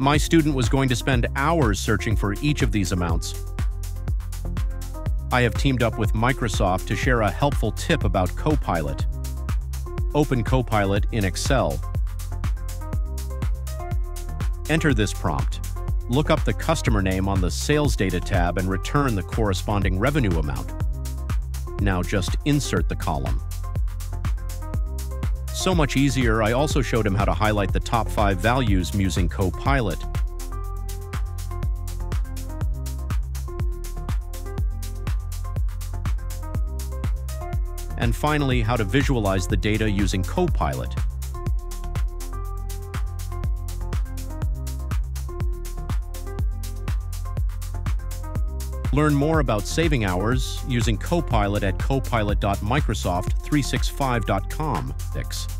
My student was going to spend hours searching for each of these amounts. I have teamed up with Microsoft to share a helpful tip about Copilot. Open Copilot in Excel. Enter this prompt. Look up the customer name on the Sales Data tab and return the corresponding revenue amount. Now just insert the column. So much easier, I also showed him how to highlight the top 5 values using Copilot. And finally, how to visualize the data using Copilot. Learn more about saving hours using Copilot at copilot.microsoft365.com.